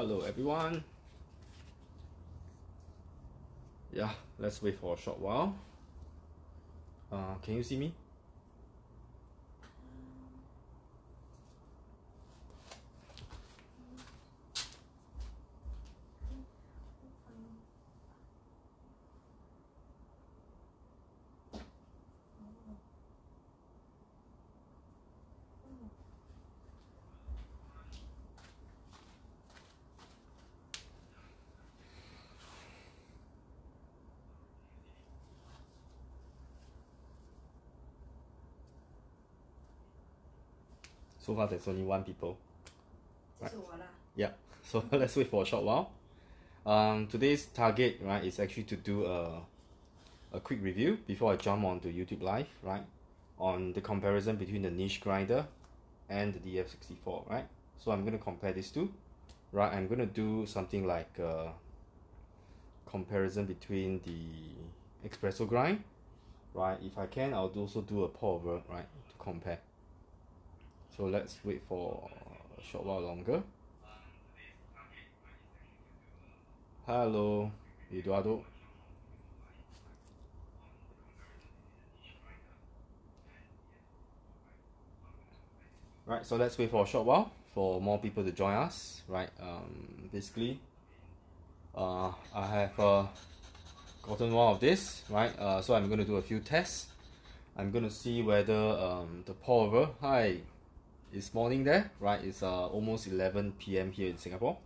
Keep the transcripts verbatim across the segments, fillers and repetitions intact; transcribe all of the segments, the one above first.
Hello everyone. Yeah, let's wait for a short while. Uh, can you see me? So far there's only one people. Right. Yeah, so let's wait for a short while. Um, today's target, right, is actually to do a, a quick review before I jump onto YouTube Live, right, on the comparison between the Niche Grinder and the D F sixty-four, right? So I'm going to compare these two, right? I'm going to do something like a comparison between the espresso grind, right? If I can, I'll also do a pour over, right, to compare. So let's wait for a short while longer. Hello, Eduardo. Right, so let's wait for a short while for more people to join us. Right, um, basically, uh, I have uh, gotten one of this, right? Uh, so I'm going to do a few tests. I'm going to see whether um, the pour over. Hi. It's morning there, right? It's uh, almost eleven P M here in Singapore.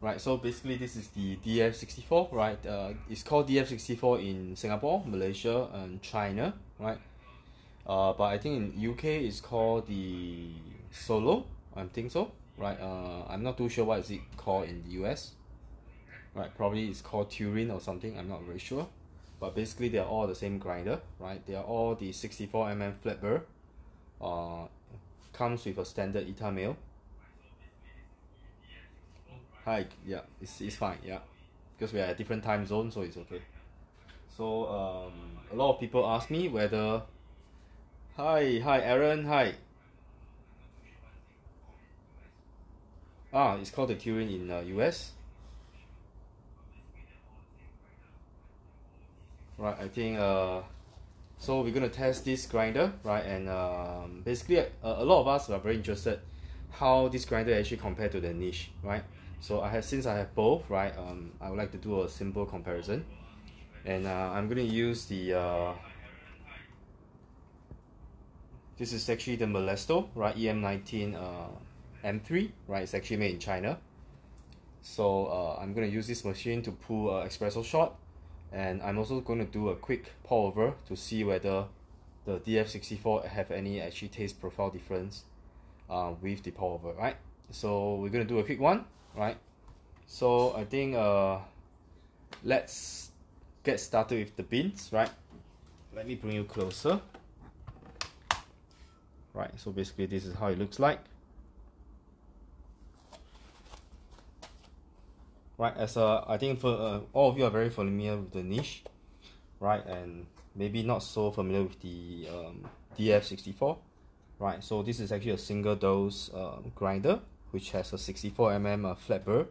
Right, so basically this is the D F sixty-four, right? Uh, it's called D F sixty-four in Singapore, Malaysia and China, right? Uh, but I think in U K it's called the Solo, I think so, right? Uh, I'm not too sure what is it called in the U S. Right, probably it's called Turin or something, I'm not very sure. But basically they're all the same grinder, right? They are all the sixty-four millimeter flat burr. Uh, comes with a standard E T A mill. Hi, yeah, it's, it's fine, yeah. Because we are at different time zone, so it's okay. So, um, a lot of people ask me whether... Hi, hi Aaron, hi. Ah, it's called the Turin in uh, U S. Right, I think uh, so we're gonna test this grinder, right? And um, basically, a, a lot of us are very interested how this grinder actually compared to the Niche, right? So I have since I have both, right? Um, I would like to do a simple comparison, and uh, I'm gonna use the. Uh, this is actually the Molesto, right? E M nineteen uh, M three, right? It's actually made in China, so uh, I'm gonna use this machine to pull an espresso shot. And I'm also going to do a quick pour over to see whether the D F sixty-four have any actually taste profile difference uh, with the pour over, right? So we're going to do a quick one, right? So I think uh, let's get started with the beans, right? Let me bring you closer. Right, so basically this is how it looks like. Right, as uh, I think for, uh, all of you are very familiar with the Niche, right, and maybe not so familiar with the um, D F sixty-four, right. So this is actually a single dose uh, grinder which has a sixty-four millimeter uh, flat burr.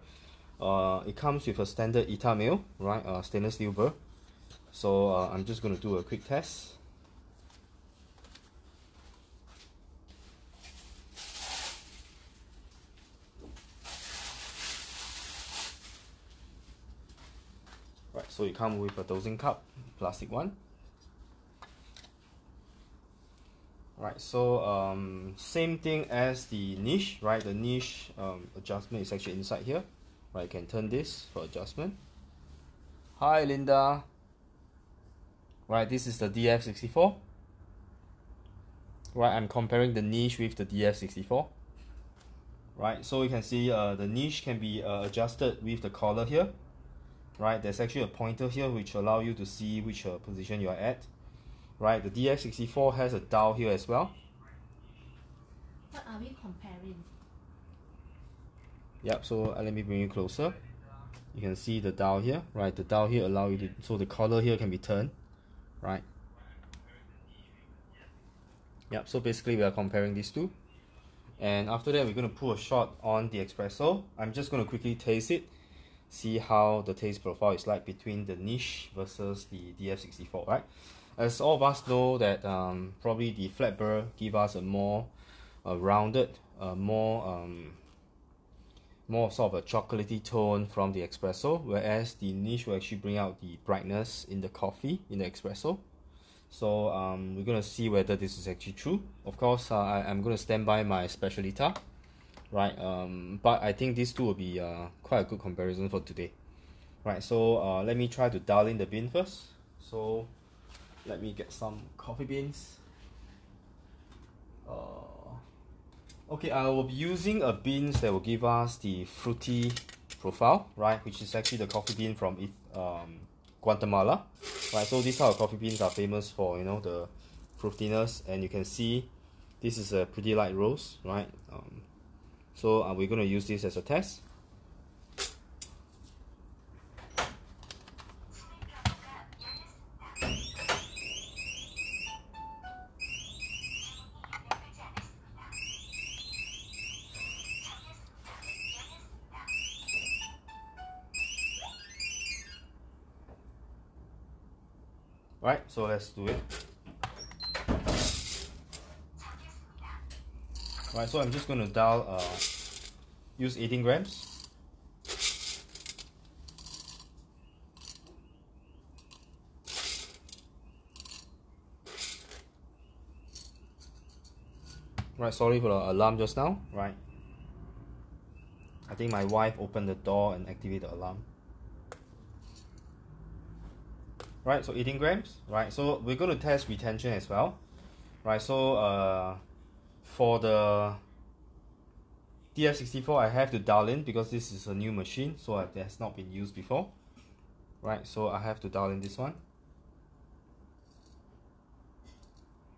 Uh, it comes with a standard E T A mill, right, uh, stainless steel burr. So uh, I'm just going to do a quick test. So it comes with a dosing cup, plastic one. Right, so um, same thing as the Niche, right? The Niche um, adjustment is actually inside here. Right, you can turn this for adjustment. Hi, Linda. Right, this is the D F sixty-four. Right, I'm comparing the Niche with the D F sixty-four. Right, so you can see uh, the Niche can be uh, adjusted with the collar here. Right, there's actually a pointer here which allow you to see which uh, position you are at. Right, the D F sixty-four has a dial here as well. What are we comparing? Yep, so uh, let me bring you closer. You can see the dial here, right? The dial here allow you to, so the collar here can be turned, right? Yep, so basically we are comparing these two. And after that, we're going to pull a shot on the espresso. I'm just going to quickly taste it, see how the taste profile is like between the Niche versus the D F sixty-four, right? As all of us know that um, probably the flat burr give us a more uh, rounded, uh, more, um, more sort of a chocolatey tone from the espresso, whereas the Niche will actually bring out the brightness in the coffee, in the espresso. So um, we're going to see whether this is actually true. Of course, uh, I, I'm going to stand by my Specialita, right? Um, but I think these two will be uh, quite a good comparison for today. Right, so uh, let me try to dial in the bean first. So let me get some coffee beans. Uh, okay, I will be using a beans that will give us the fruity profile, right? Which is actually the coffee bean from it, um, Guatemala. Right, so these type of coffee beans are famous for, you know, the fruitiness, and you can see this is a pretty light roast, right? Um, so uh, we're going to use this as a test. Right, so let's do it. Right, so I'm just going to dial, uh, use eighteen grams. Right, sorry for the alarm just now. Right, I think my wife opened the door and activated the alarm. Right, so eighteen grams, right? So we're going to test retention as well, right? So uh, for the D F sixty-four, I have to dial in because this is a new machine, so it has not been used before, right? So I have to dial in this one.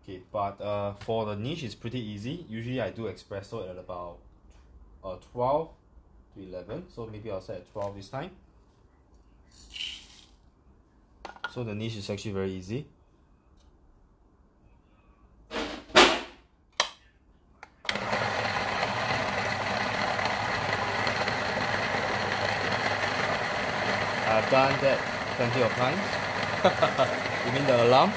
Okay, but uh, for the Niche, it's pretty easy. Usually I do espresso at about uh, twelve to eleven, so maybe I'll set at twelve this time. So the Niche is actually very easy. I've done that plenty of times. You mean the alarm?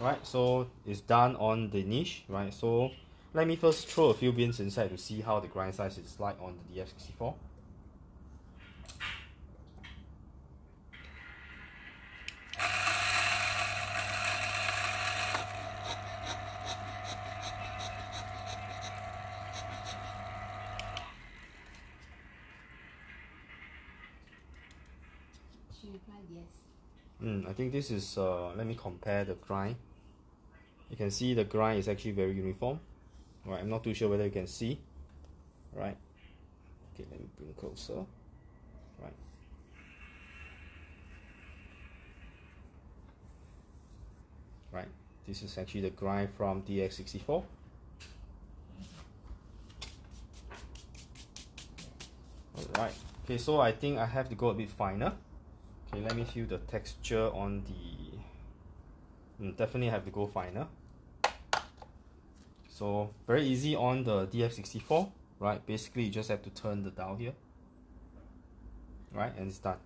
Right, so it's done on the Niche, right? So let me first throw a few beans inside to see how the grind size is like on the D F sixty-four. She replied yes. Mm, I think this is, uh, let me compare the grind. You can see the grind is actually very uniform. Right, I'm not too sure whether you can see. Right. Okay, let me bring closer. Right. Right. This is actually the grind from D F sixty-four. Alright. Okay, so I think I have to go a bit finer. Okay, let me feel the texture on the... Mm, definitely have to go finer. So very easy on the D F sixty-four, right? Basically, you just have to turn the dial here, right? And it's done.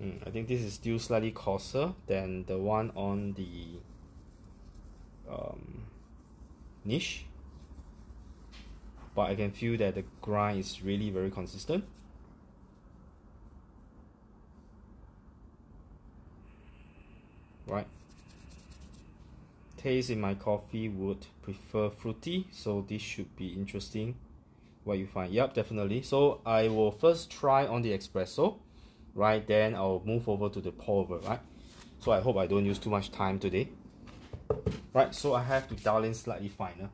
Mm, I think this is still slightly coarser than the one on the um, Niche, but I can feel that the grind is really very consistent. Right. Taste in my coffee would prefer fruity, so this should be interesting what you find. Yep, definitely. So I will first try on the espresso. Right, then I'll move over to the pour over, right? So I hope I don't use too much time today. Right, so I have to dial in slightly finer.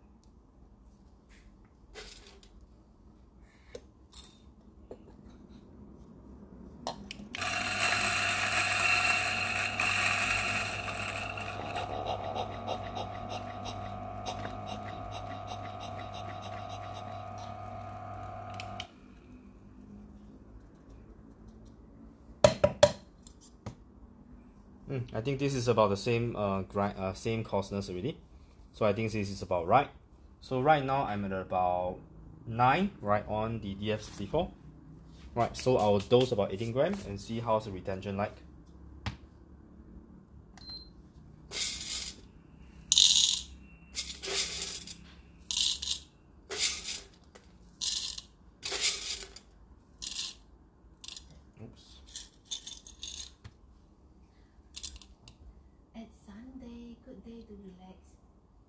I think this is about the same uh, grind, uh, same coarseness already, so I think this is about right. So right now I'm at about nine, right on the D F sixty-four. Right, so I'll dose about eighteen grams and see how's the retention like.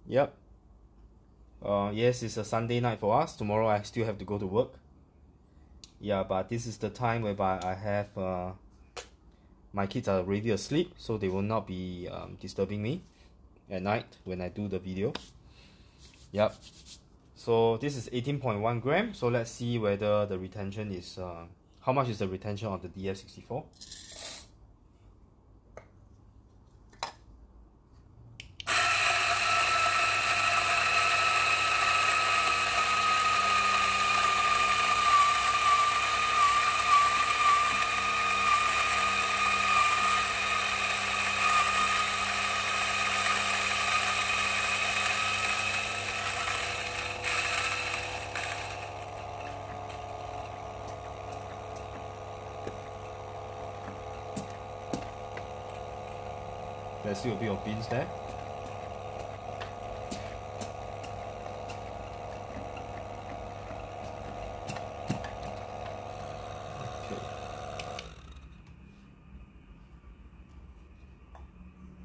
Yep. Uh, yes, it's a Sunday night for us. Tomorrow I still have to go to work. Yeah, but this is the time whereby I have... Uh, my kids are already asleep, so they will not be um, disturbing me at night when I do the video. Yep. So this is eighteen point one gram. So let's see whether the retention is... Uh, how much is the retention of the D F sixty-four? There's still a bit of beans there. Okay.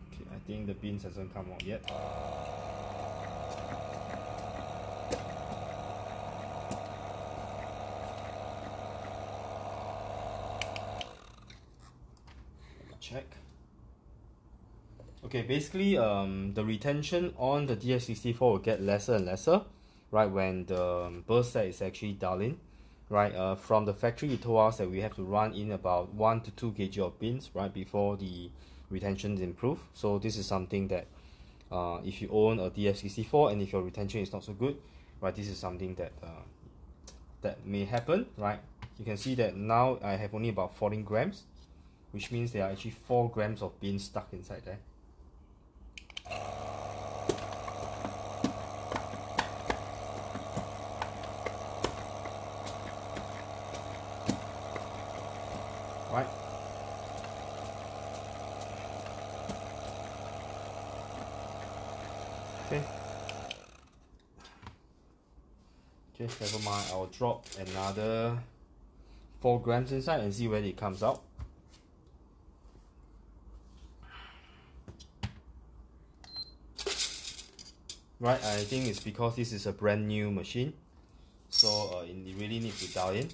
Okay, I think the beans hasn't come out yet. Check. Okay, basically, um, the retention on the D F sixty-four will get lesser and lesser, right, when the burst set is actually dialed in, right. Uh, from the factory, it told us that we have to run in about one to two kilograms of beans, right, before the retentions improve. So this is something that, uh, if you own a D F sixty-four and if your retention is not so good, right, this is something that, uh, that may happen, right. You can see that now I have only about fourteen grams, which means there are actually four grams of beans stuck inside there. Right. Okay. Okay, never mind. I'll drop another four grams inside and see where it comes out. Right, I think it's because this is a brand new machine, so uh, it really needs to dial in.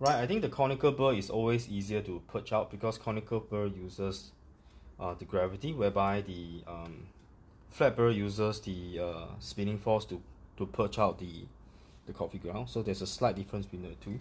Right, I think the conical burr is always easier to purge out because conical burr uses uh, the gravity, whereby the um, flat burr uses the uh, spinning force to, to purge out the, the coffee ground. So there's a slight difference between the two.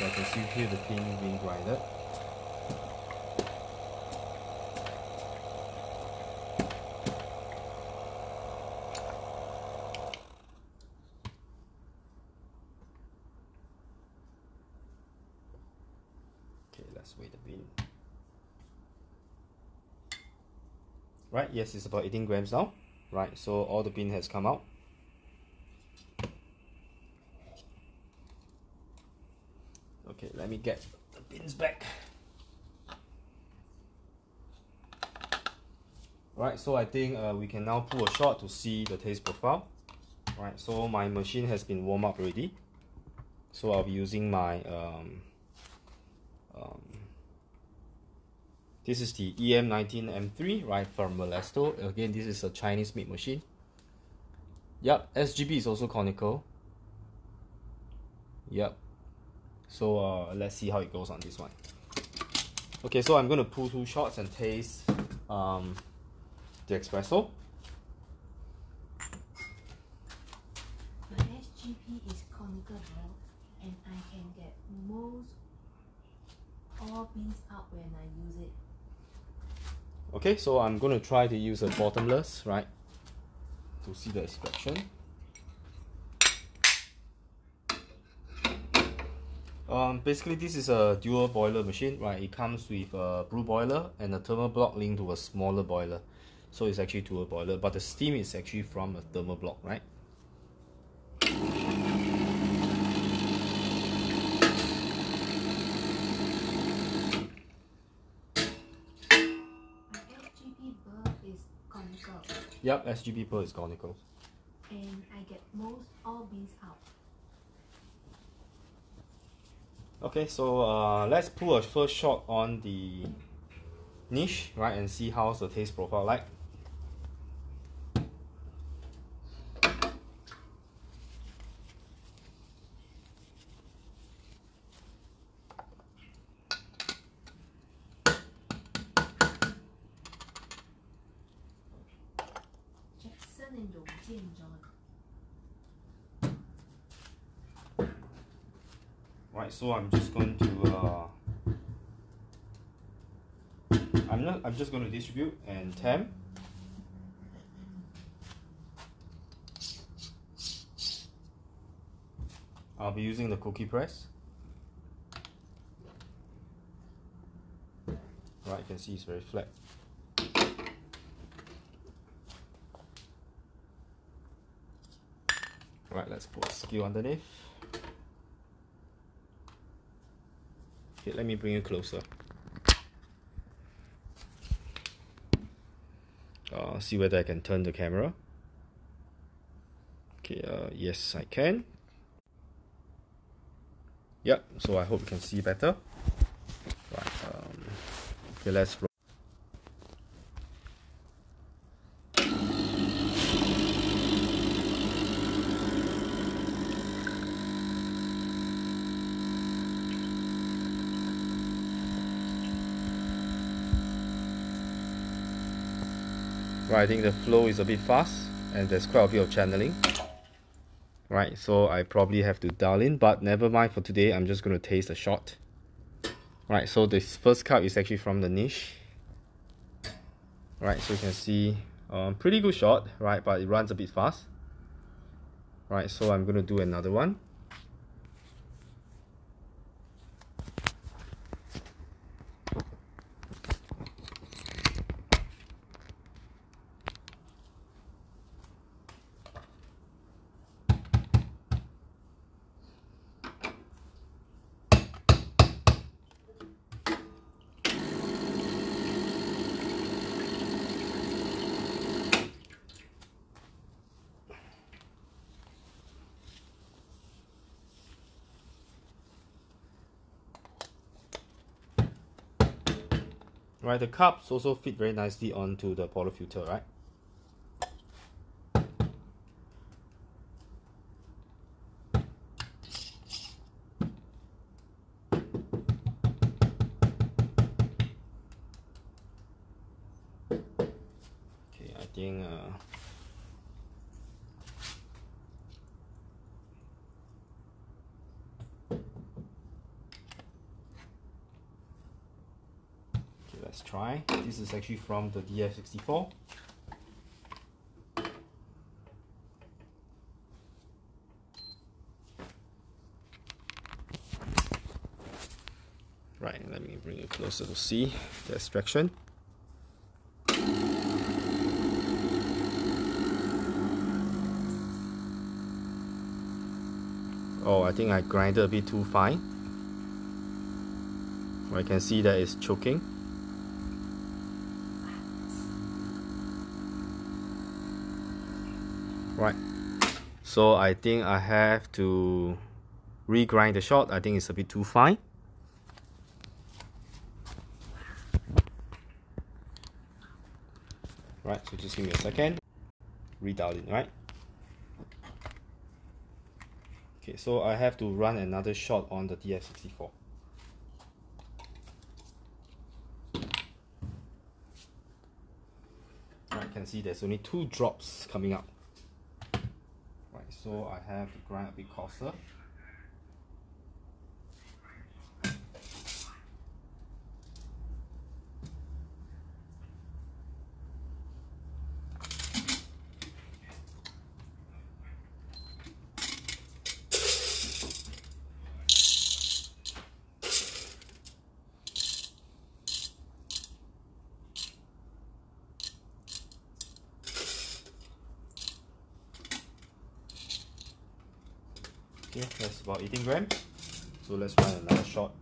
I can see here the pin being grinded. Okay, let's weigh the pin. Right, yes, it's about eighteen grams now. Right, so all the pin has come out. Okay, let me get the pins back. Right, so I think uh, we can now pull a shot to see the taste profile. Right, so my machine has been warmed up already. So I'll be using my um, um, this is the E M nineteen M three, right, from Molesto. Again, this is a Chinese made machine. Yep, S G B is also conical. Yep. So uh, let's see how it goes on this one. Okay, so I'm gonna pull two shots and taste um, the espresso. But S G B is conical, and I can get most all beans out when I use it. Okay, so I'm going to try to use a bottomless, right, to see the extraction. Um, basically, this is a dual boiler machine, right? It comes with a brew boiler and a thermal block linked to a smaller boiler. So it's actually dual boiler, but the steam is actually from a thermal block, right? Yep, S G B pearl is conical. And I get most all beans out. Okay, so uh, let's pull a first shot on the niche, right, and see how's the taste profile like. Right, so I'm just going to uh, I'm not I'm just going to distribute and tam. I'll be using the cookie press. Right, you can see it's very flat. Right, let's put a skew underneath. Okay, let me bring you closer. Uh, see whether I can turn the camera. Okay, uh, yes, I can. Yep, so I hope you can see better. Right, um, okay, let's roll. Right, I think the flow is a bit fast and there's quite a bit of channeling. Right, so I probably have to dial in, but never mind for today, I'm just going to taste a shot. Right, so this first cup is actually from the niche. Right, so you can see um, pretty good shot, right, but it runs a bit fast. Right, so I'm going to do another one. Right, the cups also fit very nicely onto the polar filter, right? Okay, I think uh, let's try. This is actually from the D F sixty-four. Right, let me bring it closer to see the extraction. Oh, I think I grinded a bit too fine. I can see that it's choking. Right, so I think I have to regrind the shot. I think it's a bit too fine. Right, so just give me a second. Redial it, right? Okay, so I have to run another shot on the D F sixty-four. Right, can see there's only two drops coming up. Right, so I have to grind a bit coarser. Okay, that's about eighteen grams. So let's run another shot.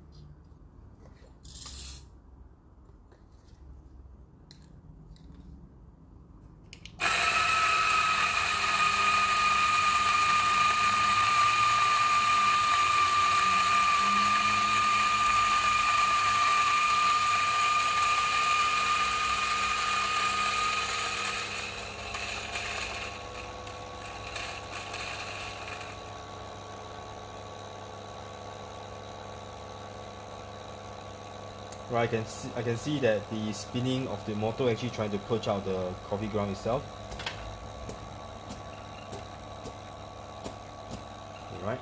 Right, I can see, I can see that the spinning of the motor actually trying to purge out the coffee ground itself. Okay, right,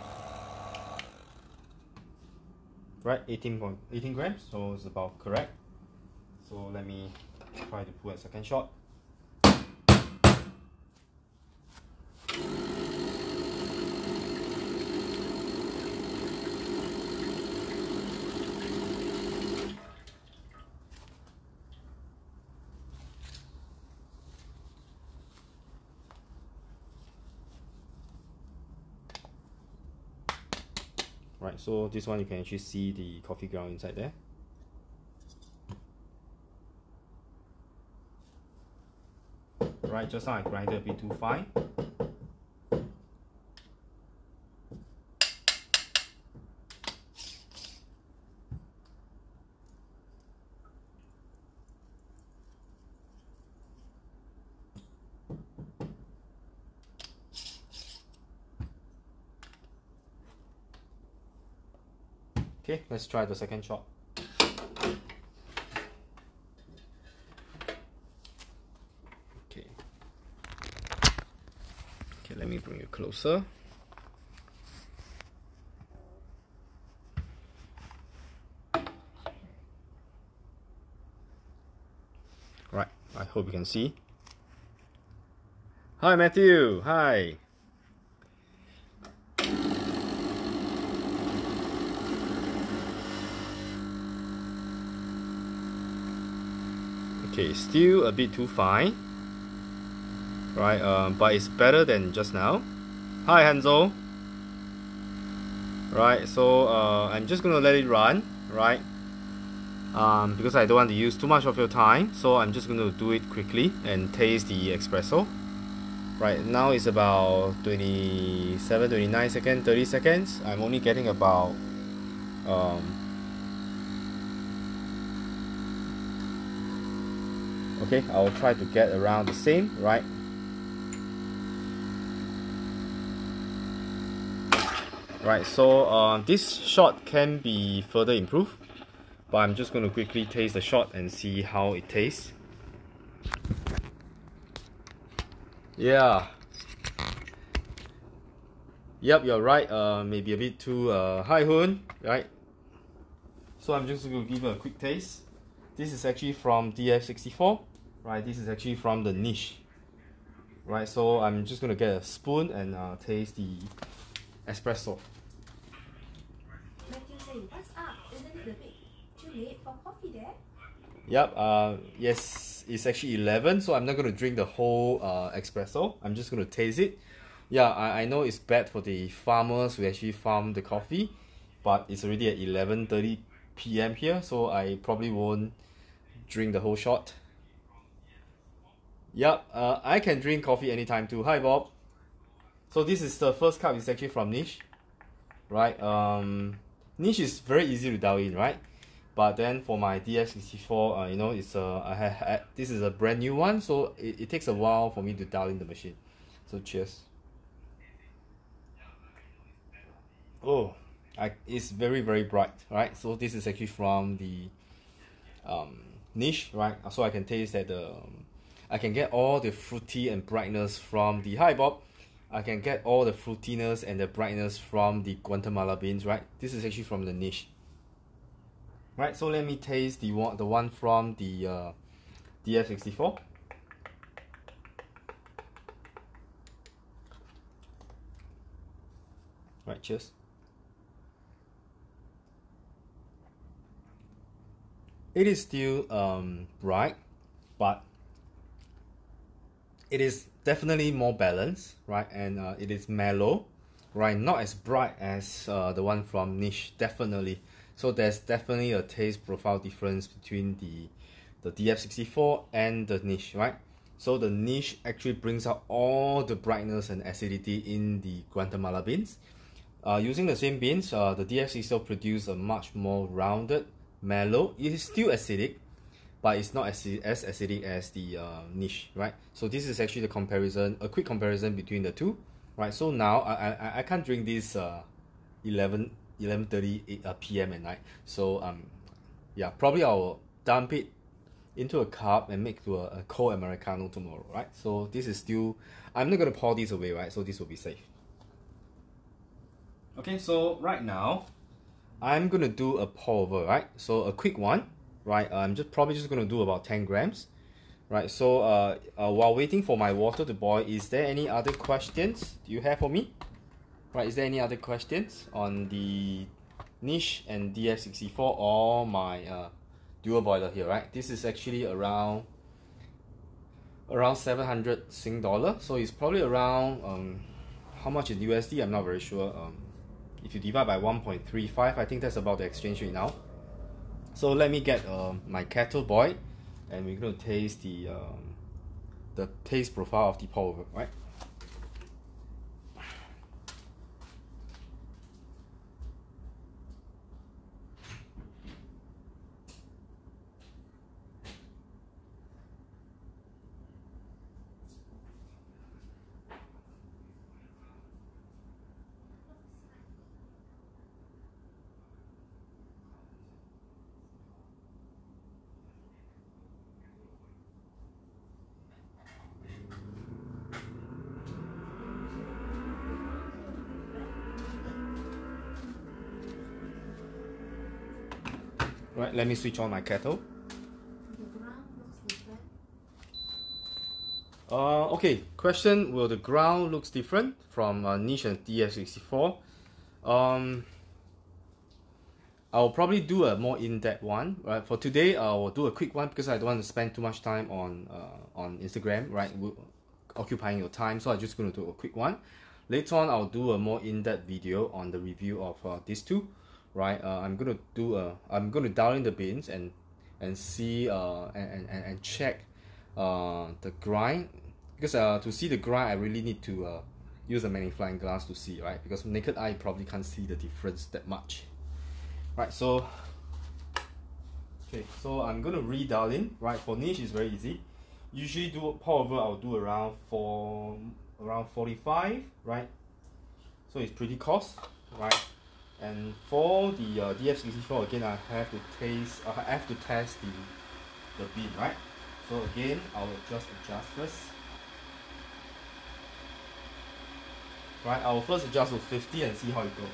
right, eighteen grams, so it's about correct. So let me try to pull a second shot. Right, so this one you can actually see the coffee ground inside there. Right, just now I grinded a bit too fine. Okay, let's try the second shot. Okay. Okay, let me bring you closer. Right, I hope you can see. Hi Matthew, hi. Okay, still a bit too fine, right? Um, but it's better than just now. Hi Hanzo. Right, so uh, I'm just gonna let it run, right? Um, because I don't want to use too much of your time, so I'm just gonna do it quickly and taste the espresso. Right now it's about twenty-seven, twenty-nine seconds, thirty seconds. I'm only getting about um, okay, I'll try to get around the same, right? Right, so uh, this shot can be further improved, but I'm just going to quickly taste the shot and see how it tastes. Yeah. Yep, you're right. Uh, maybe a bit too uh, high hoon, right? So I'm just going to give it a quick taste. This is actually from D F sixty-four. Right, this is actually from the niche. Right, so I'm just gonna get a spoon and uh, taste the espresso. Matthew saying, "What's up? Isn't it a bit too late for coffee there?" Yep. Uh, yes, it's actually eleven. So I'm not gonna drink the whole uh, espresso. I'm just gonna taste it. Yeah, I, I know it's bad for the farmers who actually farm the coffee, but it's already at eleven thirty P M here, so I probably won't drink the whole shot. Yep, uh, I can drink coffee anytime too. Hi Bob. So this is the first cup. It's actually from Niche. right? Um, niche is very easy to dial in, right? But then for my D X sixty-four, uh, you know, it's a, I ha I, this is a brand new one, so it, it takes a while for me to dial in the machine. So cheers. Oh, I, it's very, very bright, right? So this is actually from the um, niche, right? So I can taste that the, um, I can get all the fruity and brightness from the, hi Bob, I can get all the fruitiness and the brightness from the Guatemala beans, right? This is actually from the niche. Right, so let me taste the one, the one from the uh, D F sixty-four. Right, cheers. It is still um, bright, but it is definitely more balanced, right? And uh, it is mellow, right? Not as bright as uh, the one from niche, definitely. So there's definitely a taste profile difference between the the D F sixty-four and the niche, right? So the niche actually brings out all the brightness and acidity in the Guatemala beans. Uh, using the same beans, uh, the D F sixty-four produces a much more rounded, mellow. It is still acidic, but it's not as, as acidic as the uh, niche, right? So this is actually the comparison, a quick comparison between the two, right? So now I I, I can't drink this uh, eleven thirty p m at night, so um yeah, probably I'll dump it into a cup and make to a, a cold Americano tomorrow, right? So this is still, I'm not gonna pour this away, right? So this will be safe. Okay, so right now I'm gonna do a pour over, right? So a quick one, right? I'm just probably just gonna do about ten grams, right? So uh, uh while waiting for my water to boil, is there any other questions do you have for me? Right, is there any other questions on the niche and D F sixty-four or my uh, dual boiler here, right? This is actually around around seven hundred Sing dollar, so it's probably around um, how much in U S D? I'm not very sure. Um, if you divide by one point three five, I think that's about the exchange rate now. So let me get uh, my kettle boiled, and we're going to taste the um, the taste profile of the pour over, right? Right, let me switch on my kettle. Uh, okay, question, will the ground looks different from uh, niche and D F sixty-four? Um, I'll probably do a more in-depth one, right? For today, I'll do a quick one because I don't want to spend too much time on, uh, on Instagram, right? We're occupying your time, so I'm just going to do a quick one. Later on, I'll do a more in-depth video on the review of uh, these two. Right, uh, I'm gonna do a. I'm gonna dial in the beans and and see uh and and and check, uh the grind, because uh to see the grind I really need to uh use a magnifying glass to see, right? Because naked eye probably can't see the difference that much, right? So okay, so I'm gonna re-dial in, right? For niche is very easy. Usually do a pour over, I'll do around four around forty-five, right? So it's pretty coarse, right? And for the uh, D F sixty-four, again, I have to taste, uh, I have to test the, the bean, right? So again, I'll just adjust first. Right, I'll first adjust to fifty and see how it goes.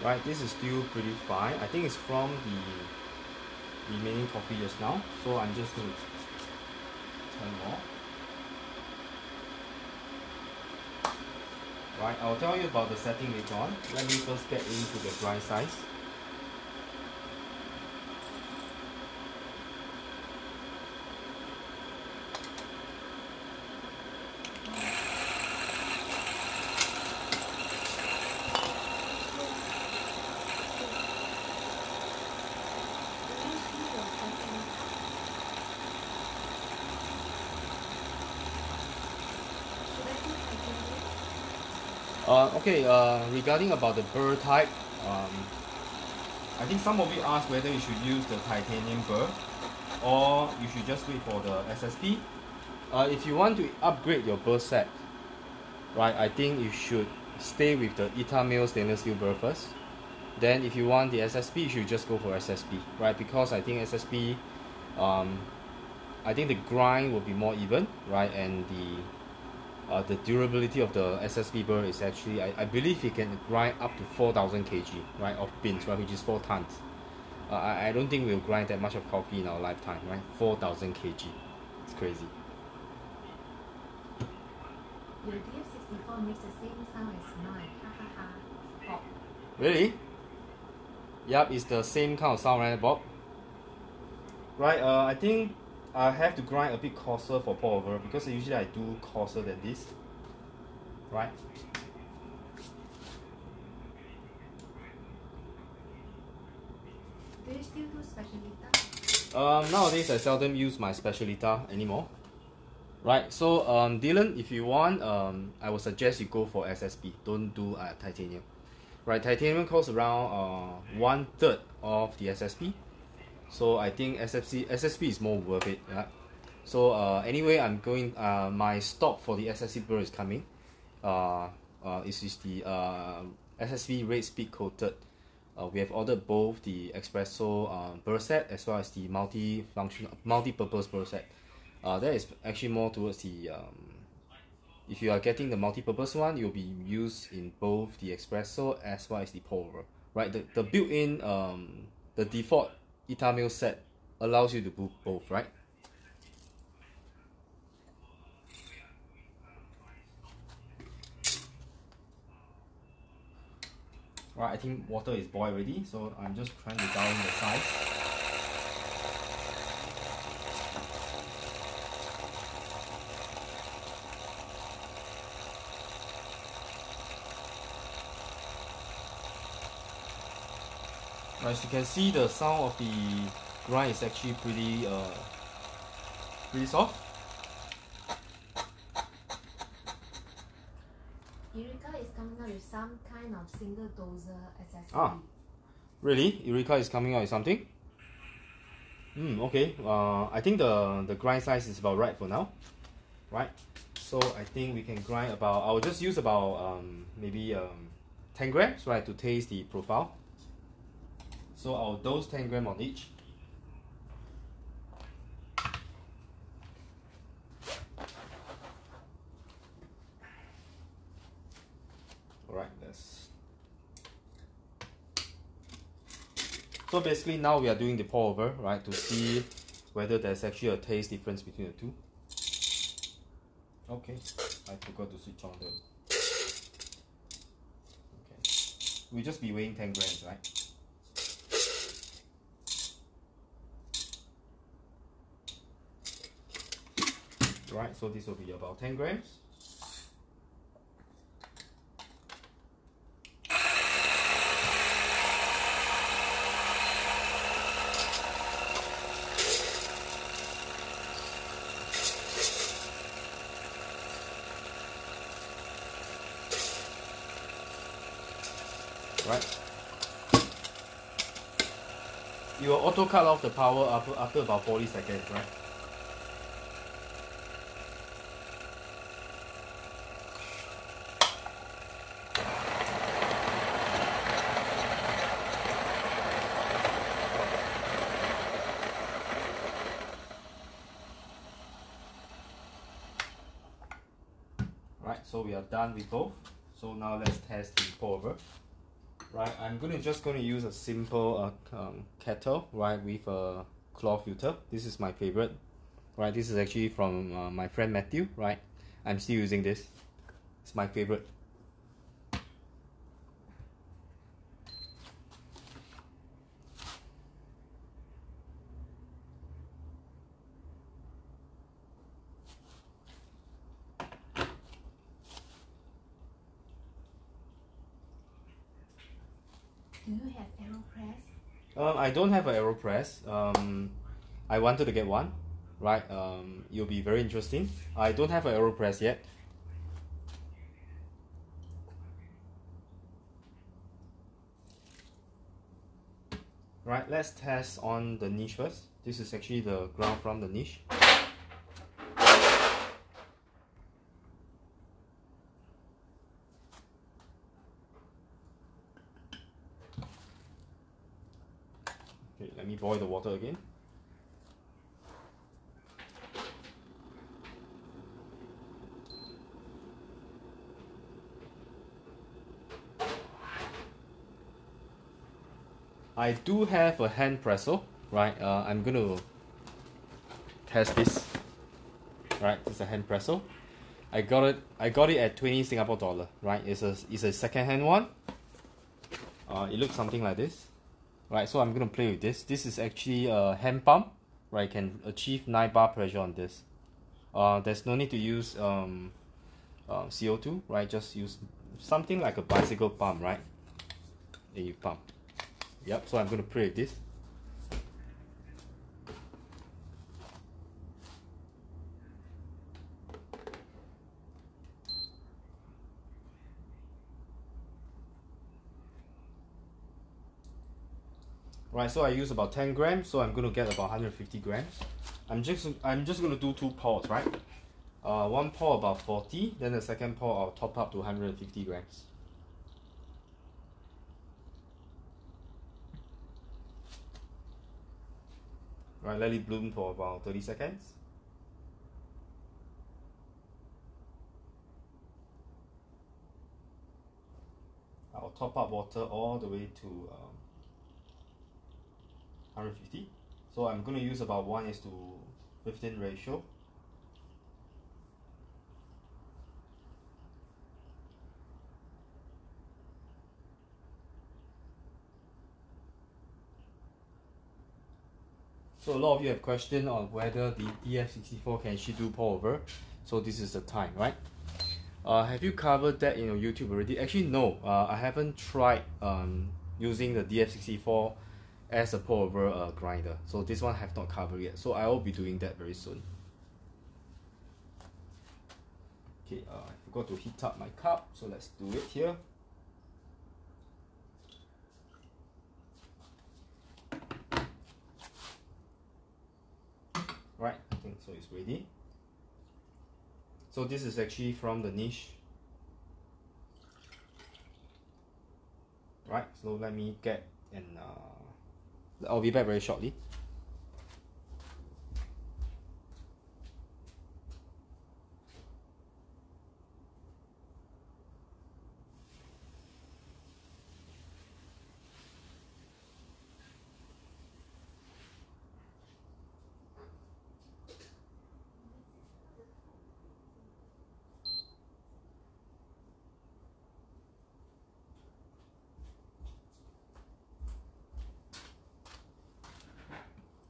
Right, this is still pretty fine. I think it's from the remaining coffee just now, so I'm just going to turn off. Right, I'll tell you about the setting later on. Let me first get into the dry size. Uh, okay, uh, regarding about the burr type, um, I think some of you asked whether you should use the titanium burr or you should just wait for the S S P. Uh, if you want to upgrade your burr set, right, I think you should stay with the Itamill stainless steel burr first. Then if you want the S S P, you should just go for S S P, right? Because I think S S P, um, I think the grind will be more even, right? And the Uh, the durability of the S S P burr is actually, I, I believe it can grind up to four thousand kilograms, right, of beans, right, which is four tons. Uh, I, I don't think we'll grind that much of coffee in our lifetime, right, four thousand kilograms. It's crazy. Your D F sixty-four makes the same sound as mine, hahaha, Bob. Really? Yep, it's the same kind of sound, right, Bob? Right, uh, I think I have to grind a bit coarser for pour over because usually I do coarser than this, right? Do you still do Specialita? Um, nowadays I seldom use my Specialita anymore, right? So um, Dylan, if you want, um, I would suggest you go for S S P. Don't do uh, titanium, right? Titanium costs around uh, one third of the S S P. So I think S S P is more worth it. Yeah? So uh, anyway, I'm going. Uh, my stock for the S S P burr is coming. Uh, uh, it's just the uh, S S P Red Speed Coated. Uh, we have ordered both the Espresso uh, burr set as well as the multi-function, multi-purpose burr set. Uh, that is actually more towards the. Um, if you are getting the multi-purpose one, you'll be used in both the Espresso as well as the pour over. Right. The the built-in um the default Itamill set allows you to do both, right? Right, I think water is boiled already, so I'm just trying to down the size. As you can see, the sound of the grind is actually pretty, uh, pretty soft. Eureka is coming out with some kind of single dozer S S P. Ah, really? Eureka is coming out with something? Hmm. Okay. Uh, I think the the grind size is about right for now, right? So I think we can grind about. I'll just use about um maybe um ten grams, right, to taste the profile. So I'll dose ten grams on each. Alright, let's. So basically now we are doing the pour over, right, to see whether there's actually a taste difference between the two. Okay, I forgot to switch on the. Okay. We'll just be weighing ten grams, right? Right, so this will be about ten grams. Right. You will auto cut off the power after, after about forty seconds, right? So we are done with both. So now let's test the pour over. Right, I'm gonna just gonna use a simple uh, um, kettle, right, with a claw filter. This is my favorite. Right, this is actually from uh, my friend Matthew. Right, I'm still using this. It's my favorite. Do you have AeroPress? Um, I don't have an AeroPress. Um, I wanted to get one, right? Um, it'll be very interesting. I don't have an AeroPress yet. Right, let's test on the niche first. This is actually the ground from the niche. Okay, let me boil the water again. I do have a hand presso, right? Uh, I'm going to test this. Right, this is a hand presso. I got it. I got it at twenty Singapore dollar. Right, it's a it's a second hand one. Uh, it looks something like this. Right, so I'm going to play with this. This is actually a hand pump, right? I can achieve nine bar pressure on this. Uh, there's no need to use um, uh, C O two, right? Just use something like a bicycle pump, right? And you pump. Yep, so I'm going to play with this. Right, so I use about ten grams, so I'm gonna get about one hundred fifty grams. I'm just I'm just gonna do two pours, right? Uh, one pour about forty, then the second pour I'll top up to one hundred fifty grams. Right, let it bloom for about thirty seconds. I'll top up water all the way to um, one hundred fifty. So I'm going to use about one is to fifteen ratio. So a lot of you have questioned on whether the D F sixty-four can actually do pour over. So this is the time, right? Uh, have you covered that in your YouTube already? Actually, no. Uh, I haven't tried um, using the D F sixty-four as a pour over uh, grinder. So this one I have not covered yet. So I will be doing that very soon. Okay, uh, I forgot to heat up my cup. So let's do it here. Right, I think so it's ready. So this is actually from the niche. Right, so let me get and uh, I'll be back very shortly.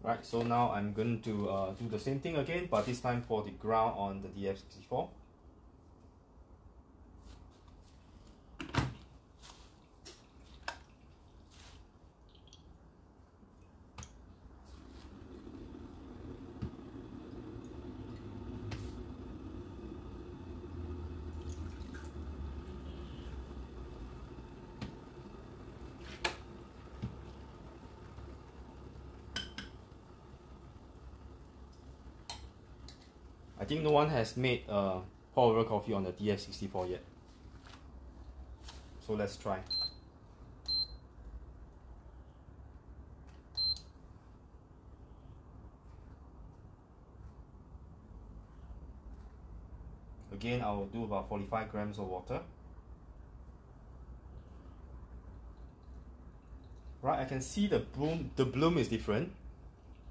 Right, so now I'm going to uh, do the same thing again, but this time for the ground on the D F sixty-four. I think no one has made uh, pour over coffee on the D F sixty-four yet. So let's try. Again, I'll do about forty-five grams of water. Right, I can see the bloom, the bloom is different.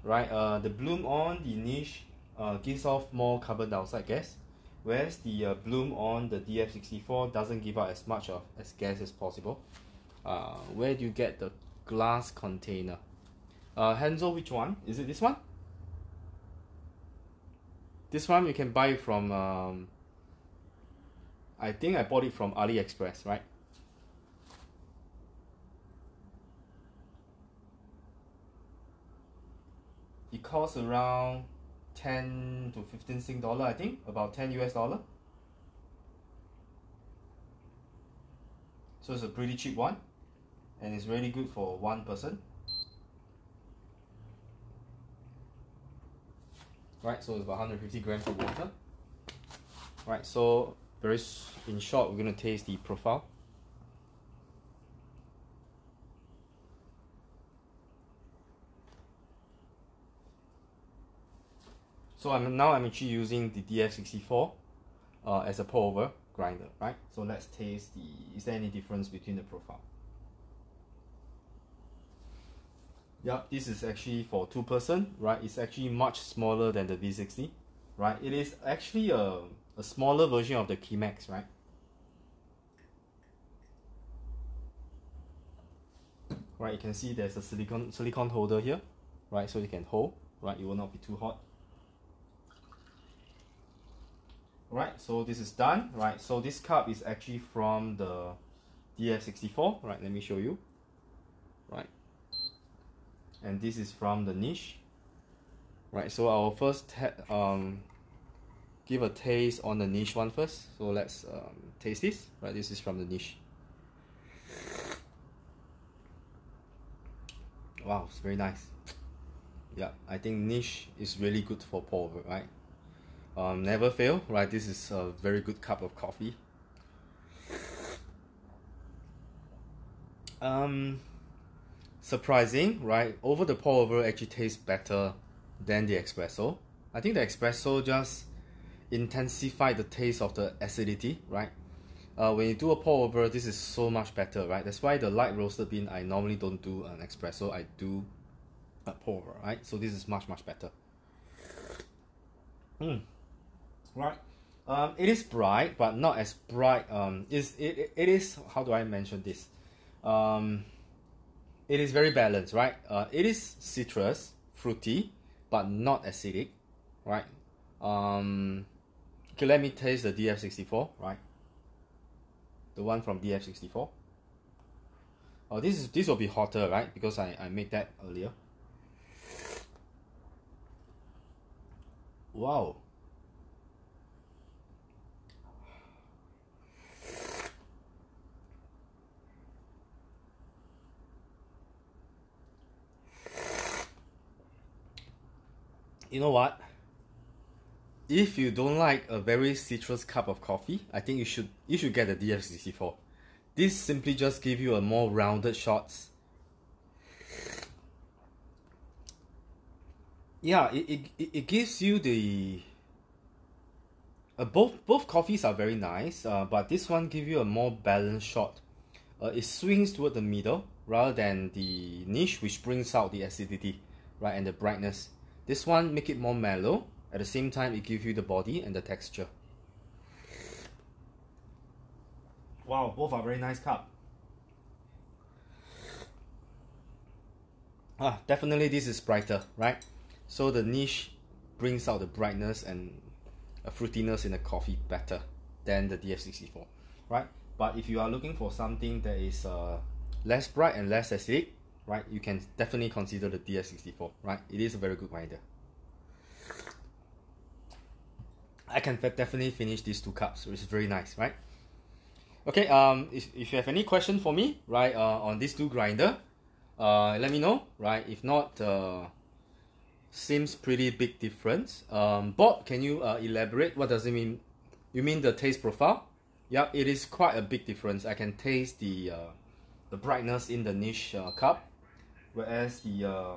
Right, uh, the bloom on the niche Uh, gives off more carbon dioxide gas, whereas the uh, bloom on the D F sixty-four doesn't give out as much of as gas as possible. Uh, where do you get the glass container? Uh, Hanzo, which one? Is it this one? This one you can buy from, um, I think I bought it from AliExpress, right? costs around ten to fifteen Sing dollar, I think, about ten U S dollar. So it's a pretty cheap one, and it's really good for one person. Right, so it's about one hundred fifty grams of water. Right, so very in short, we're gonna taste the profile. So I'm now I'm actually using the D F sixty-four uh, as a pour-over grinder, right? So let's taste the. Is there any difference between the profile? Yep, this is actually for two person, right? It's actually much smaller than the V sixty, right? It is actually a a smaller version of the Chemex, right? Right, you can see there's a silicone silicone holder here, right? So you can hold, right? It will not be too hot. Right, so this is done. Right, so this cup is actually from the D F sixty-four. Right, let me show you. Right, and this is from the Niche. Right, so I'll first um give a taste on the Niche one first. So let's um, taste this. Right, this is from the Niche. Wow, it's very nice. Yeah, I think Niche is really good for pour over, right? Um, never fail, right? This is a very good cup of coffee. Um, surprising, right? Over the pour over actually tastes better than the espresso. I think the espresso just intensified the taste of the acidity, right? Uh, when you do a pour over, this is so much better, right? That's why the light roasted bean, I normally don't do an espresso. I do a pour over, right? So this is much, much better. Hmm. Right, um, it is bright, but not as bright. Um, is it? It is. How do I mention this? Um, it is very balanced, right? Uh, it is citrus, fruity, but not acidic, right? Um, okay, let me taste the D F sixty-four, right? The one from D F sixty-four. Oh, this is this will be hotter, right? Because I I made that earlier. Wow. You know what? If you don't like a very citrus cup of coffee, I think you should you should get the D F sixty-four. This simply just gives you a more rounded shots. Yeah, it, it, it gives you the uh, both both coffees are very nice, uh, but this one gives you a more balanced shot. Uh, it swings toward the middle rather than the Niche, which brings out the acidity, right, and the brightness. This one make it more mellow. At the same time, it gives you the body and the texture. Wow, both are very nice cup. Ah, definitely this is brighter, right? So the Niche brings out the brightness and a fruitiness in the coffee better than the D F sixty-four, right? But if you are looking for something that is uh, less bright and less acidic, right, you can definitely consider the D F sixty-four, right? It is a very good grinder. I can definitely finish these two cups, which is very nice, right? Okay, um, if, if you have any question for me, right, uh, on these two grinder, uh, let me know, right? If not, uh, seems pretty big difference. Um, Bob, can you uh, elaborate? What does it mean? You mean the taste profile? Yeah, it is quite a big difference. I can taste the uh, the brightness in the Niche uh, cup, whereas the uh,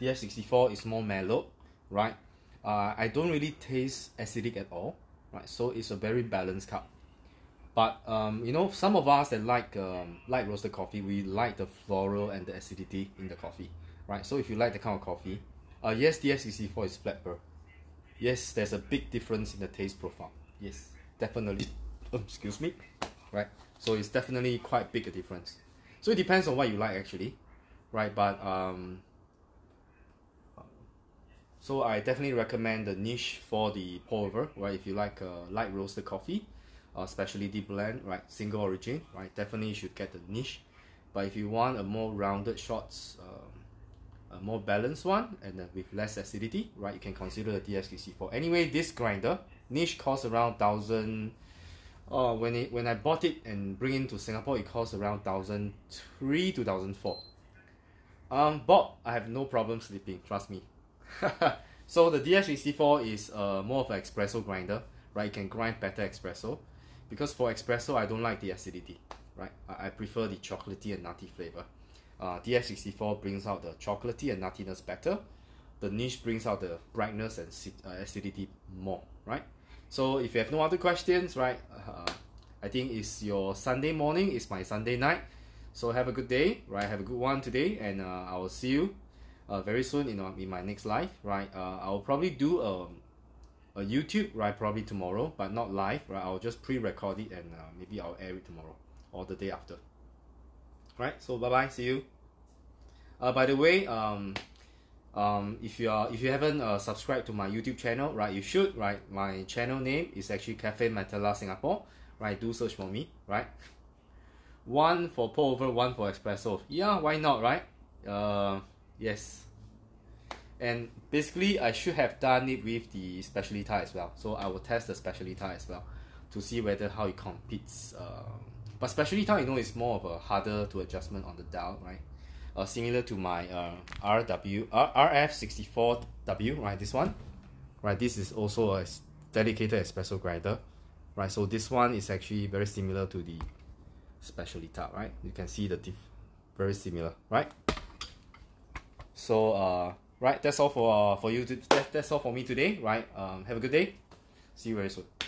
D F sixty-four is more mellow, right? Uh, I don't really taste acidic at all, right? So it's a very balanced cup. But um, you know, some of us that like um, light roasted coffee, we like the floral and the acidity in the coffee, right? So if you like the kind of coffee. Uh, yes, the D F sixty-four is flat burr. Yes, there's a big difference in the taste profile. Yes, definitely. Oh, excuse me. Right, so it's definitely quite big a difference. So it depends on what you like actually, right? But um, so I definitely recommend the Niche for the pour over, right? If you like uh, light roasted coffee, uh, specialty blend, right? Single origin, right? Definitely you should get the Niche. But if you want a more rounded shots. Um, a more balanced one and uh, with less acidity, right? You can consider the D S Q C four. Anyway, this grinder niche costs around thousand. Oh, when it when I bought it and bring it to Singapore, it costs around thousand three to thousand four. Um, Bob, I have no problem sleeping. Trust me. So the D S G C four is uh, more of an espresso grinder, right? It can grind better espresso, because for espresso I don't like the acidity, right? I, I prefer the chocolatey and nutty flavor. Uh, D S G C four brings out the chocolatey and nuttiness better. The niche brings out the brightness and acidity more, right? So if you have no other questions, right? Uh, I think it's your Sunday morning, it's my Sunday night. So have a good day, right? Have a good one today, and uh, I will see you uh, very soon in, in my next live, right? Uh, I will probably do a, a YouTube, right? Probably tomorrow, but not live, right? I'll just pre-record it and uh, maybe I'll air it tomorrow or the day after. Right? So bye-bye, see you. Uh, by the way, um, Um, if you are if you haven't uh, subscribed to my YouTube channel, right, you should, right? My channel name is actually Cafe Metala Singapore, right? Do search for me, right? One for pour over, one for espresso. Yeah, why not, right? Uh, yes. And basically, I should have done it with the Specialita as well. So I will test the Specialita as well to see whether how it competes. Uh, but Specialita, you know, is more of a harder to adjustment on the dial, right? Uh, similar to my uh, R F sixty-four W, right? This one, right? This is also a dedicated espresso grinder, right? So this one is actually very similar to the Specialita, right? You can see the diff, very similar, right? So, uh, right, that's all for uh, for you. To, that, that's all for me today, right? Um, have a good day. See you very soon.